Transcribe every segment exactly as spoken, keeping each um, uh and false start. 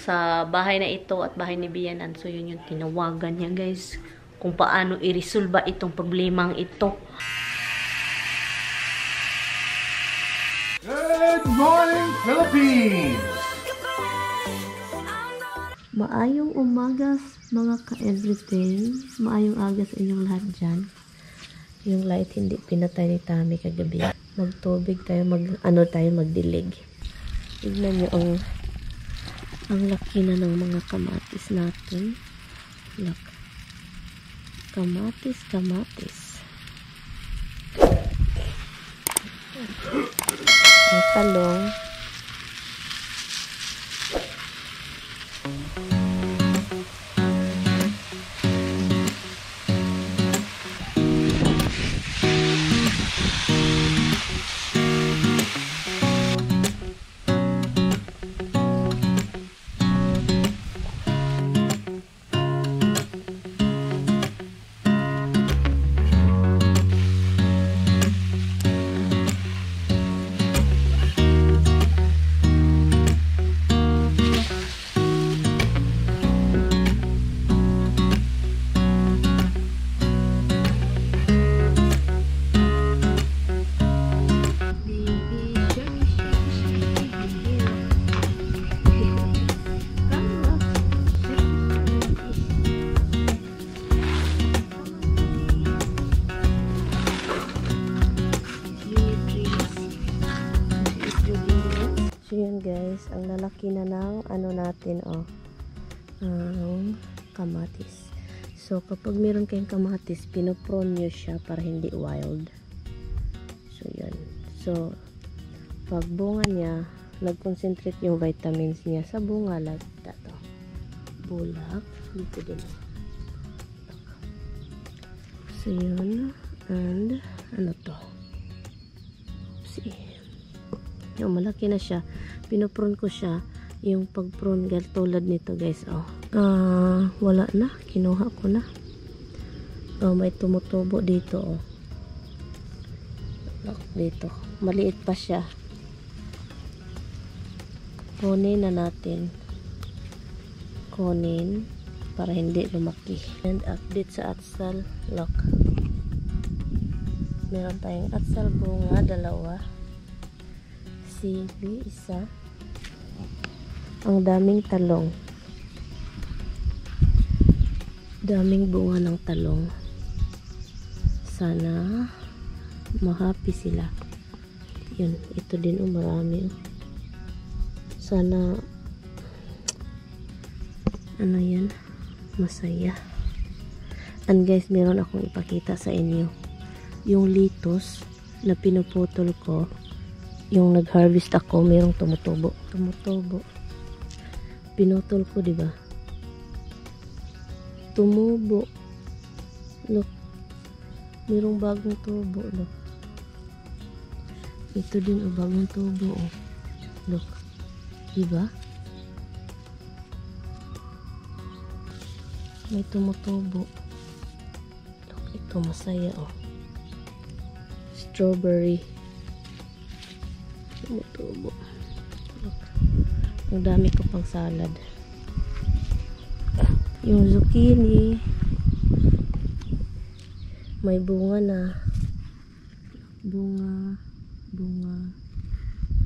sa bahay na ito at bahay ni Bianan. So yun yung tinawagan niya guys, kung paano i-resolve itong problemang ito. Good morning, Philippines! Maayong umagas mga ka-everything. Maayong agas inyong lahat dyan. Yung light hindi pinatay ni Tommy kagabi. Magtubig tayo, mag, ano tayo, magdilig. Tignan nyo ang ang laki na ng mga kamatis natin. Look. Kamatis, kamatis. Ang talong. Ang lalaki na ng ano natin oh, um, kamatis. So kapag meron kayong kamatis, pinoprone nyo siya para hindi wild. So yun. So pag bunga niya, nag-concentrate yung vitamins niya sa bunga, like that oh. Bulak, dito din. So yun. And ano to? See. Yung malaki na siya, pinoprone ko siya. Yung pagprone girl tulad nito guys oh, uh, wala na, kinuha ko na. Uh, may tumutubo dito oh, dito maliit pa siya, kunin na natin, kunin para hindi lumaki. And update sa atsal, look, meron tayong atsal bunga, dalawa, sili, isa. Ang daming talong. Daming bunga ng talong. Sana ma-happy sila. Yun, ito din oh, marami. Sana ano yan? Masaya. And guys, meron akong ipakita sa inyo. Yung litos na pinuputol ko, yung nag-harvest ako, mayroong tumutubo. Tumutubo. Pinutol ko, di ba? Tumubo. Look. Mayroong bagong tubo. Look. Ito din, oh, bagong tubo. Oh. Look. Di ba? May tumutubo. Look, ito masaya, oh. Strawberry. Tumutubo. Ang dami ko pang salad. Yung zucchini may bunga na. Bunga, bunga.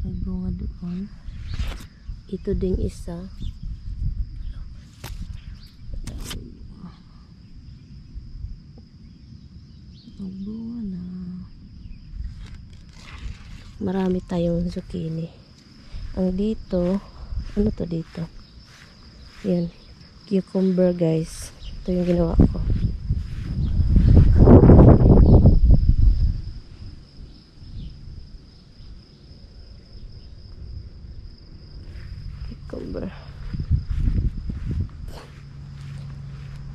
May bunga doon. Ito ding isa. May bunga na. Marami tayong zucchini. Ang dito, ano to dito? Yan, cucumber guys. Ito yung ginawa ko. Cucumber.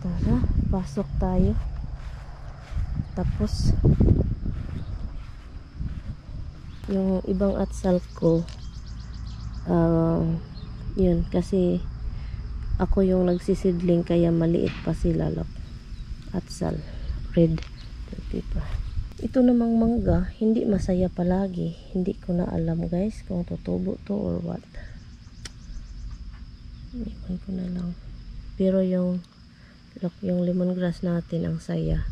Tara, pasok tayo. Tapos yung ibang atsal ko, uh, yun, kasi ako yung nagsisidling kaya maliit pa sila. Look, atsal red, diba? Ito namang mangga, hindi masaya palagi. Hindi ko na alam guys kung tutubo to or what. Iwan ko na lang. Pero yung yung lemongrass natin ang saya.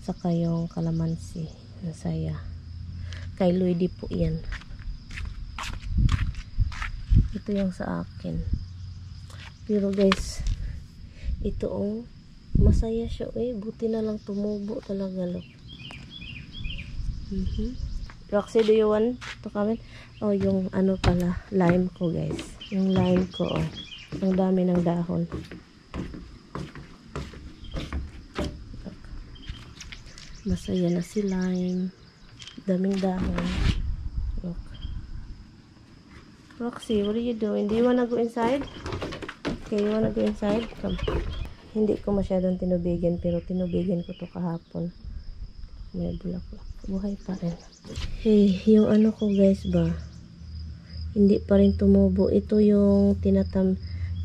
Saka yung kalamansi ang saya. Kay Luigi po yan. Ito yung sa akin. Pero guys, ito oh, masaya siya eh. Buti na lang tumubo talaga lo. Mm-hmm. Roxy, do you want to comment? Oh, yung ano pala, lime ko guys. Yung lime ko oh. Ang dami ng dahon. Masaya na si lime. Daming dahon. Look. Roxy, what are you doing? Do you wanna go inside? Okay, you wanna go inside? Come. Hindi ko masyadong tinubigan, pero tinubigan ko to kahapon. May bulaklak. Buhay pa rin. Hey, yung ano ko guys ba? Hindi pa rin tumubo. Ito yung tinatam,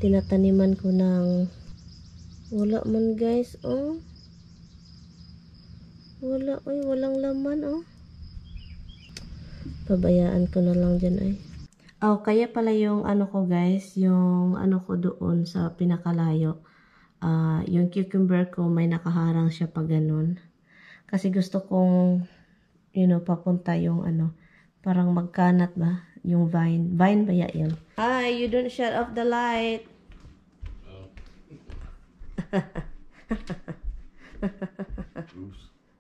tinataniman ko ng wala man guys, oh. Wala, oy, walang laman, oh. Pabayaan ko na lang dyan, ay. Oh, kaya pala yung ano ko guys, yung ano ko doon sa pinakalayo, uh, yung cucumber ko may nakaharang siya pa ganun. Kasi gusto kong, you know, papunta yung ano, parang magkanat ba? Yung vine. Vine ba ya yun? Hi, you don't shut off the light. Oh. Oops.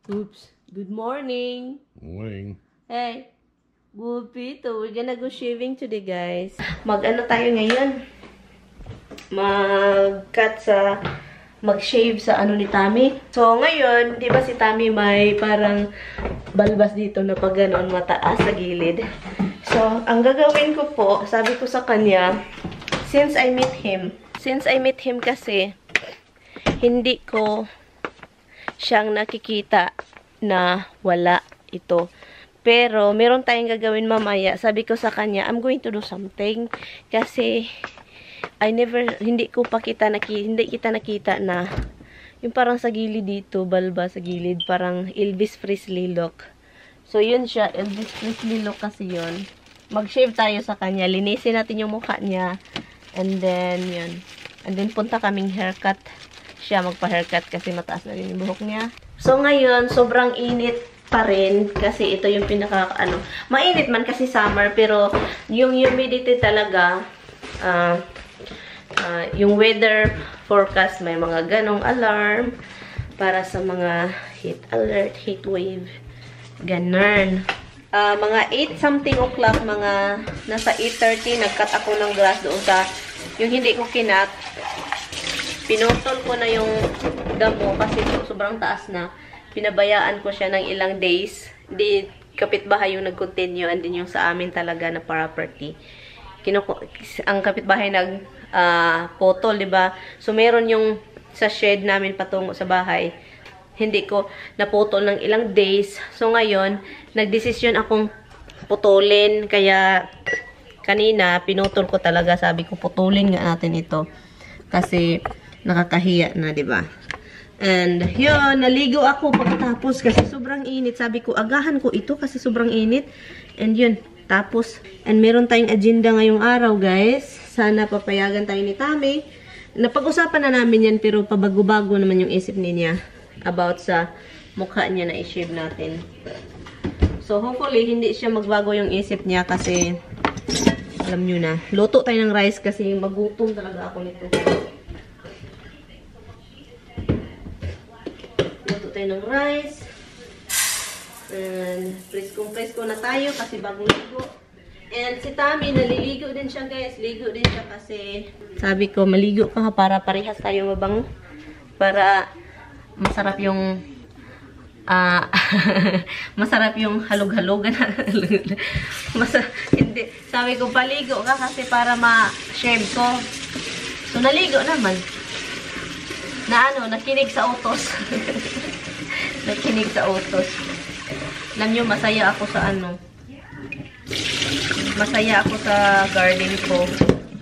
Oops. Good morning. Morning. Hey. Gupito, we're gonna go shaving today guys. Mag-ano tayo ngayon? Mag-cut sa, mag-shave sa ano ni Tommy. So ngayon, di ba si Tommy may parang balbas dito na pag ganoon mataas sa gilid. So, ang gagawin ko po, sabi ko sa kanya, since I met him, since I met him kasi, hindi ko siyang nakikita na wala ito. Pero, meron tayong gagawin mamaya. Sabi ko sa kanya, I'm going to do something. Kasi, I never, hindi ko pa kita, naki, hindi kita nakita na, yung parang sa gilid dito, balba sa gilid, parang Elvis Presley look. So, yun siya, Elvis Presley look kasi yun. Mag-shave tayo sa kanya. Linisin natin yung mukha niya. And then, yun. And then, punta kaming haircut. Siya magpa-haircut kasi mataas na rin yung buhok niya. So, ngayon, sobrang init pa rin kasi ito yung pinaka ano, mainit man kasi summer pero yung humidity talaga uh, uh, yung weather forecast may mga ganong alarm para sa mga heat alert, heat wave ganun. Uh, mga eight something o'clock, mga nasa eight thirty nagcut ako ng grass doon sa yung hindi ko kinat, pinutol ko na yung damo kasi sobrang taas na. Pinabayaan ko siya ng ilang days. Di, kapitbahay yung nag-continue and din yung sa amin talaga na property. Kinuku ang kapitbahay nag-potol, uh, diba? So, meron yung sa shed namin patungo sa bahay. Hindi ko napotol ng ilang days. So, ngayon, nag-desisyon akong putulin. Kaya, kanina, pinutol ko talaga. Sabi ko, putulin nga natin ito. Kasi, nakakahiya na, diba? And, yun, naligo ako pagkatapos kasi sobrang init. Sabi ko, agahan ko ito kasi sobrang init. And yun, tapos. And meron tayong agenda ngayong araw, guys. Sana papayagan tayo ni Tommy. Napag-usapan na namin yan, pero pabago-bago naman yung isip niya about sa mukha niya na i-shave natin. So, hopefully, hindi siya magbago yung isip niya kasi, alam nyo na, luto tayo ng rice kasi magutom talaga ako nito. Tayo ng rice. And, preskong-presko na tayo kasi bagong ligo. And si Tommy, naliligo din siya guys. Ligo din siya kasi sabi ko, maligo ka para parehas tayo mabango. Para masarap yung uh, masarap yung halog-halogan. Hindi. Sabi ko, paligo ka kasi para ma-shave ko. So, naligo naman. Na ano, nakinig sa utos. Nakinig sa utos. Alam nyo, masaya ako sa ano. Masaya ako sa garden ko.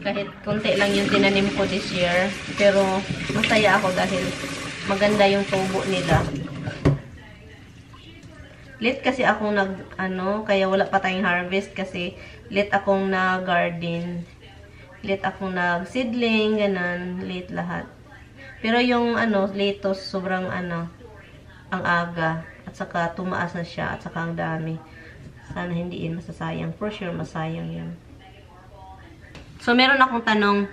Kahit konti lang yung tinanim ko this year. Pero masaya ako dahil maganda yung tubo nila. Late kasi akong nag, ano, kaya wala pa tayong harvest kasi late akong na-garden. late akong nag-seedling, ganun, late lahat. Pero yung ano, lettuce, sobrang ano, ang aga. At saka tumaas na siya, at saka ang dami. Sana hindi yun masasayang. For sure, masayang yun. So, meron akong tanong.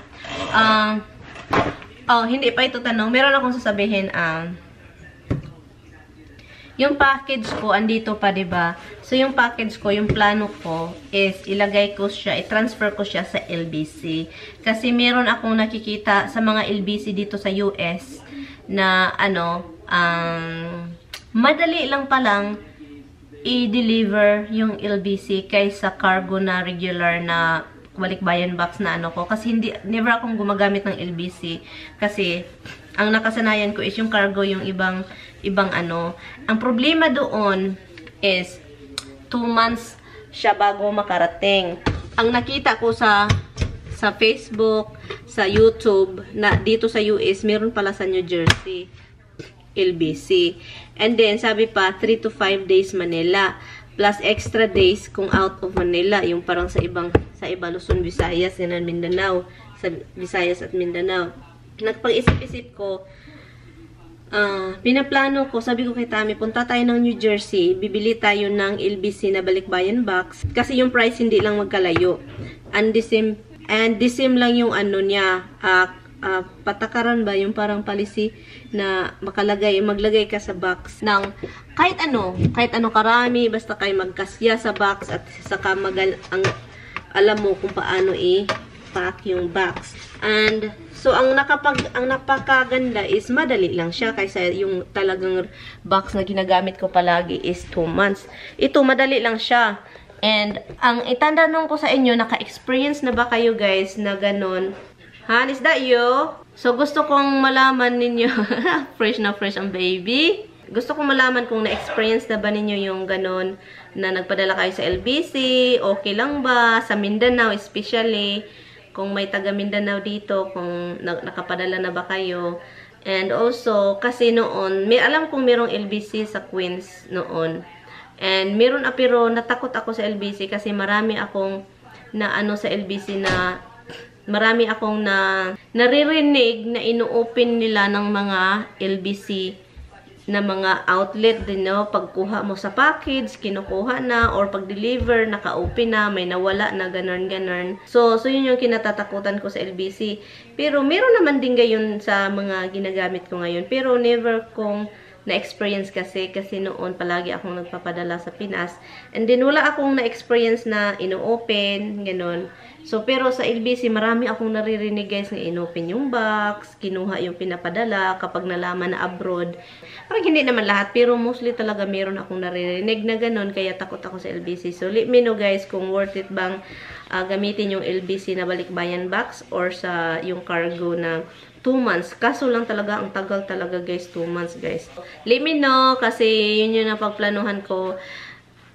Um, oh, hindi pa ito tanong. Meron akong sasabihin, um, yung package ko, andito pa, diba? So, yung package ko, yung plano ko is ilagay ko siya, i-transfer ko siya sa L B C. Kasi meron akong nakikita sa mga L B C dito sa U S na, ano, um, madali lang palang i-deliver yung L B C kaysa cargo na regular na balikbayan box na ano ko. Kasi hindi, never akong gumagamit ng L B C. Kasi, ang nakasanayan ko is yung cargo, yung ibang ibang ano. Ang problema doon is two months siya bago makarating. Ang nakita ko sa sa Facebook, sa YouTube na dito sa U S, meron pala sa New Jersey L B C. And then sabi pa three to five days Manila plus extra days kung out of Manila, yung parang sa ibang sa Ibaloson, Visayas, yan, Mindanao, sa Visayas at Mindanao. Nagpag-isip-isip ko, uh, pinaplano ko, sabi ko kay Tommy, punta tayo ng New Jersey, bibili tayo ng L B C na balikbayan box. Kasi yung price hindi lang magkalayo. And the same, and the same lang yung ano niya, uh, uh, patakaran ba, yung parang policy na makalagay, maglagay ka sa box ng kahit ano, kahit ano karami, basta kayo magkasya sa box at saka magal, ang, alam mo kung paano i-pack yung box. And so, ang, nakapag, ang napakaganda is madali lang siya kaysa yung talagang box na ginagamit ko palagi is two months. Ito, madali lang siya. And, ang itandanong ko sa inyo, naka-experience na ba kayo guys na ganon? Han, is that you? So, gusto kong malaman ninyo, fresh na fresh ang baby. Gusto kong malaman kung na-experience na ba ninyo yung ganon na nagpadala kayo sa L B C, okay lang ba? Sa Mindanao especially. Kung may taga Mindanao dito, kung nakapadala na ba kayo. And also, kasi noon, may alam kong merong L B C sa Queens noon. And meron na, pero natakot ako sa L B C kasi marami akong na ano sa L B C na, marami akong na naririnig na ino-open nila ng mga L B C na mga outlet din, no? Pagkuha mo sa package, kinukuha na, or pag-deliver, naka-open na, may nawala na, ganun, ganun. So, so yun yung kinatatakutan ko sa L B C. Pero, meron naman din gayon sa mga ginagamit ko ngayon. Pero, never kong na-experience kasi, kasi noon palagi akong nagpapadala sa Pinas. And then, wala akong na-experience na ino-open, ganun. So, pero sa L B C, marami akong naririnig guys na inopen yung box, kinuha yung pinapadala kapag nalaman na abroad. Parang hindi naman lahat, pero mostly talaga meron akong naririnig na ganun, kaya takot ako sa L B C. So, let me know guys kung worth it bang uh, gamitin yung L B C na balikbayan box or sa yung cargo na two months. Kaso lang talaga, ang tagal talaga guys, two months guys. Let me know kasi yun yung napagplanuhan ko.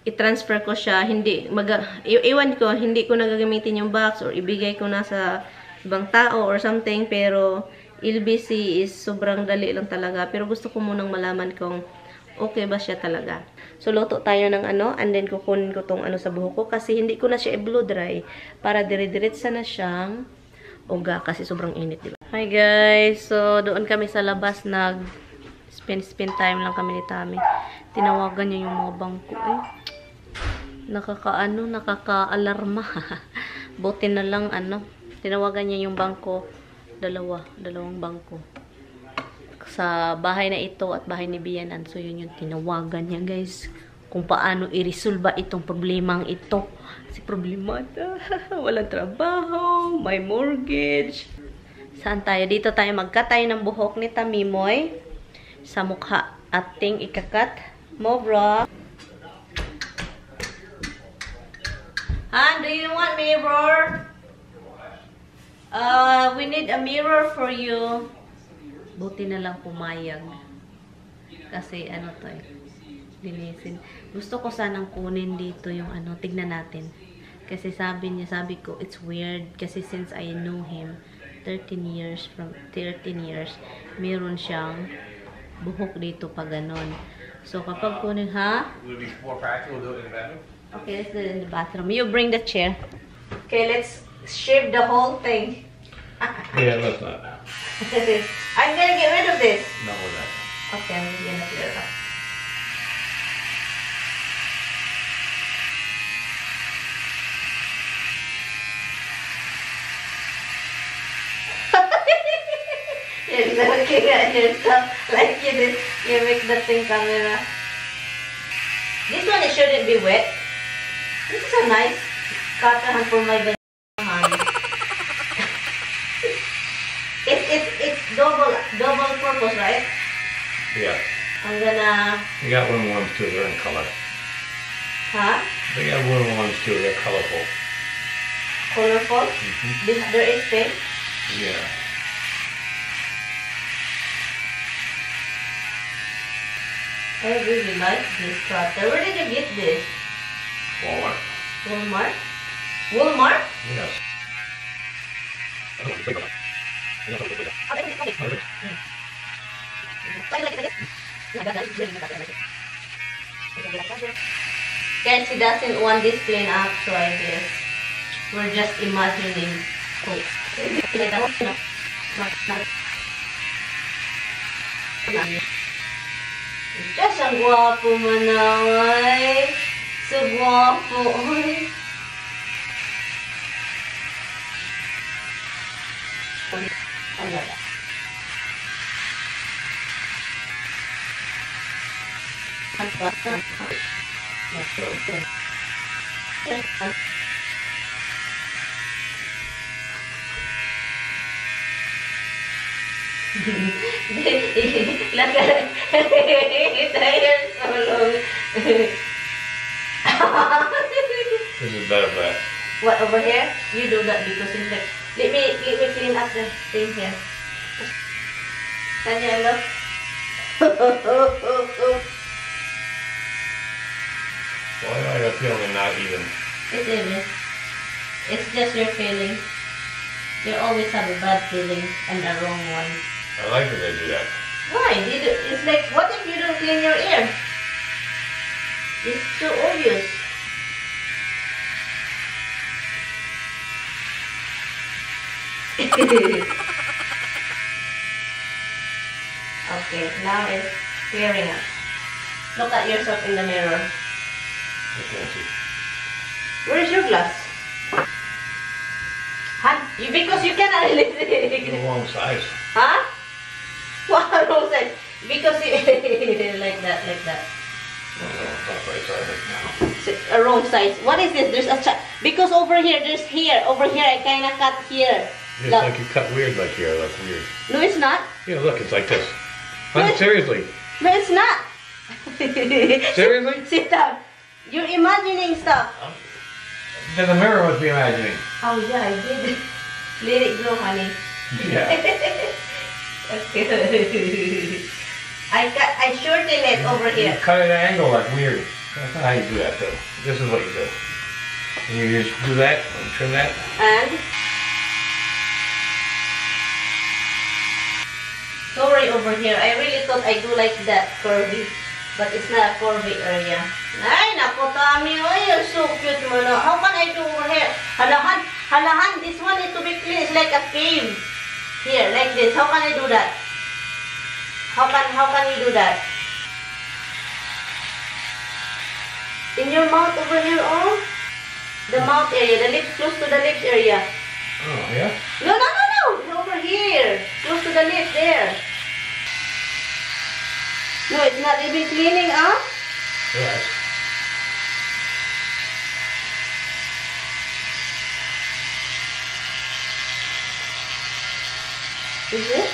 I-transfer ko siya, hindi, mag, iwan ko, hindi ko nagagamitin yung box or ibigay ko na sa ibang tao or something, pero L B C is sobrang dali lang talaga, pero gusto ko munang malaman kung okay ba siya talaga. So, luto tayo ng ano, and then kukunin ko tong ano sa buhok ko, kasi hindi ko na siya i-blow dry, para dire-diretsa na siyang uga, kasi sobrang init, diba? Hi guys, so doon kami sa labas, nag spend, spend time lang kami ni Tommy. Tinawagan niya yung mga bangko, eh. Nakakaano, nakakaalarma. Buti na lang ano, tinawagan niya yung bangko, dalawa, dalawang bangko. Sa bahay na ito at bahay ni Bianan, so yun yung tinawagan niya, guys. Kung paano i-resolve itong problemang ito. Si problemata, walang trabaho, may mortgage. Saan tayo? Dito tayo magkatay ng buhok ni Tamimoy sa mukha. Ating ikakat mo, bro. Han, do you want mirror? Uh, we need a mirror for you. Buti na lang pumayag. Kasi ano to eh. Linisin. Gusto ko sanang kunin dito yung ano. Tignan natin. Kasi sabi niya, sabi ko, it's weird. Kasi since I know him, thirteen years, from thirteen years, meron siyang buhok dito pa ganun. So, kapag kunin, ha? Will be more practical, do it in the bathroom. Okay, let's do it in the bathroom. You bring the chair. Okay, let's shave the whole thing. Yeah, let's not. I'm gonna get rid of this. No, we're not. Okay, I'm just gonna clear it up. You're looking at yourself like you did. You make the thing camera. This one, it shouldn't be wet. This is a nice cotton for my banana. It, it, it's double double purpose, right? Yeah. I'm gonna... They got one ones too, they're in color. Huh? They got one ones too, they're colorful. Colorful? Mm-hmm. This, there is pink? Yeah. I really like this cutter. Where did you get this? Walmart. Walmart? Walmart? Yes. Guys, he doesn't want this plane up, so I guess we're just imagining. Diyos, ang guwapo manaway. Sa guwapo, oy. Look at it. So long. This is better back. What, over here? You do that because it's like... Let me, let me clean up the thing here. Tanya, look. Why do I have a feeling not even? It isn't. It's just your feeling. You always have a bad feeling and a wrong one. I like when they do that. Why? You do, it's like, what if you don't clean your ear? It's so obvious. Okay, now it's clearing up. Look at yourself in the mirror. I can't see. Where is your glass? Huh? You, because you cannot release it. The wrong size. Huh? What wrong size? Because you like that, like that. No, no, not right side right now. A wrong size. What is this? There's a ch because over here, there's here. Over here, I kinda cut here. It's look. Like you cut weird like here, like weird. No, it's not. Yeah, look, it's like this. No, I'm, it's, seriously. No, it's not. Seriously? Sit down. You're imagining stuff. I'm, then the mirror must be imagining. Oh yeah, I did. Let it go, honey. Yeah. I cut, I shorten it you, over you here. Cut at an angle like weird. That's not how you do that though. This is what you do. And you just do that and trim that. And sorry over here. I really thought I do like that curvy. But it's not a curvy area. Ay, naku, Tommy. Ay, you're so cute, man. How can I do over here? Halahan, halahan. This one is to be clean. It's like a cave. Here, like this. How can I do that? How can, how can you do that? In your mouth over here, oh. The mouth area. The lips, close to the lips area. Oh, yeah? No, no, no, no. Over here. Close to the lips, there. No, it's not even cleaning up? Yes. Is it?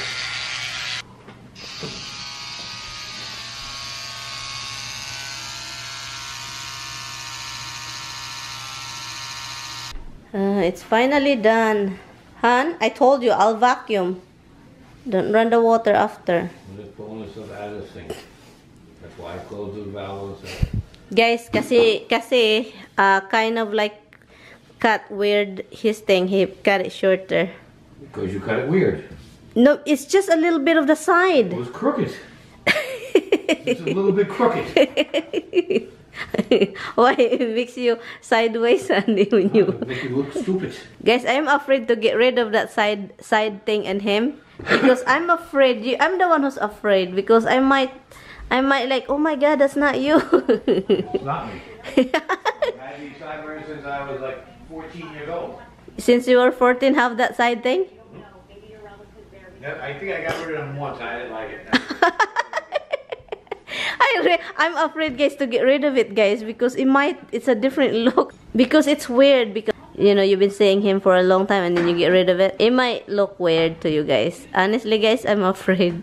Uh, it's finally done. Han, I told you, I'll vacuum. Don't run the water after. The bonus of Addison. That's why I close the valves. Guys, kasi, kasi, uh, kind of like cut weird his thing. He cut it shorter. Because you cut it weird. No, it's just a little bit of the side. It was crooked. It's a little bit crooked. Why it makes you sideways and when you uh, make you look stupid. Guys, I'm afraid to get rid of that side side thing and him because I'm afraid. You, I'm the one who's afraid because I might, I might like, oh my God, that's not you. It's not me. I've been sideways since I was like fourteen years old. Since you were fourteen, have that side thing? I think I got rid of them once. I didn't like it. I I'm afraid, guys, to get rid of it, guys, because it might, it's a different look. Because it's weird, because, you know, you've been seeing him for a long time and then you get rid of it. It might look weird to you guys. Honestly, guys, I'm afraid.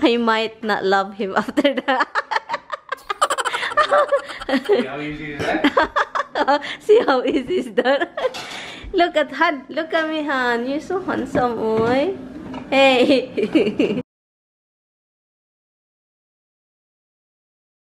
I might not love him after that. See how easy is that? See how easy is that? Look at Han. Look at me, Han. You're so handsome, boy. Hey.